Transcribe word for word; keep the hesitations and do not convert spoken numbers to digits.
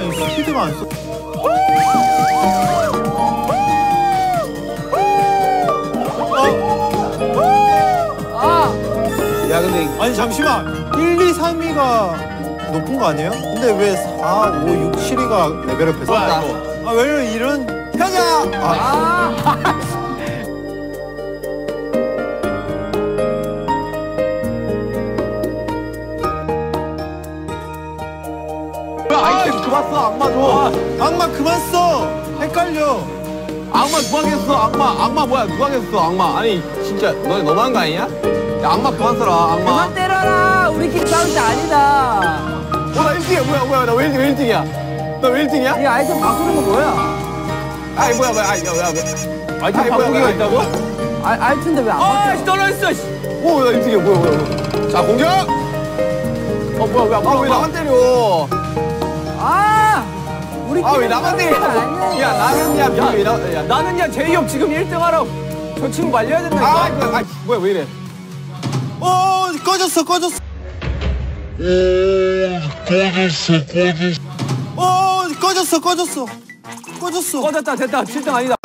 아, 시드가 안 써. 아! 야, 근데 아니 잠시만. 일, 이, 삼 위가 높은 거 아니에요? 근데 왜 사, 오, 육, 칠 위가 레벨업해서? 아, 왜냐면 이런 가자. 아. 아. 그만 써, 악마 줘. 아, 악마 그만 써. 헷갈려. 악마 누가 겠어, 악마. 악마 뭐야, 누가 겠어, 악마. 아니, 진짜 너네 너무한 거 아니냐? 야, 악마 그만 써라, 악마. 그만 때려라. 우리끼리 싸울 때 아니다. 어, 나 일 등이야. 뭐야, 뭐야. 나 왜 일 등이야? 나 왜 일 등이야? 이 아이템 바꾸는 거 뭐야? 아이, 뭐야, 뭐야. 아이, 야, 야, 야. 아이템 바꾸기가 있다고? 아, 아이템인데 왜 안 바뀌어? 아이씨, 떨어졌어, 씨. 오, 나 일 등이야. 뭐야, 뭐야, 뭐야. 자, 공격! 어, 뭐야, 뭐야. 아, 왜 나만 때려. 아! 우리 아, 왜 나만 때려? 야, 나는 야, 야, 야, 나, 야, 나는 야, 제이홉 지금 일 등 하라고. 저 친구 말려야 된다니까. 아, 아, 아, 뭐야, 왜 이래? 어, 꺼졌어, 꺼졌어. 꺼졌어, 꺼졌어. 어, 꺼졌어, 꺼졌어. 꺼졌어. 꺼졌다, 됐다. 칠 등 아니다.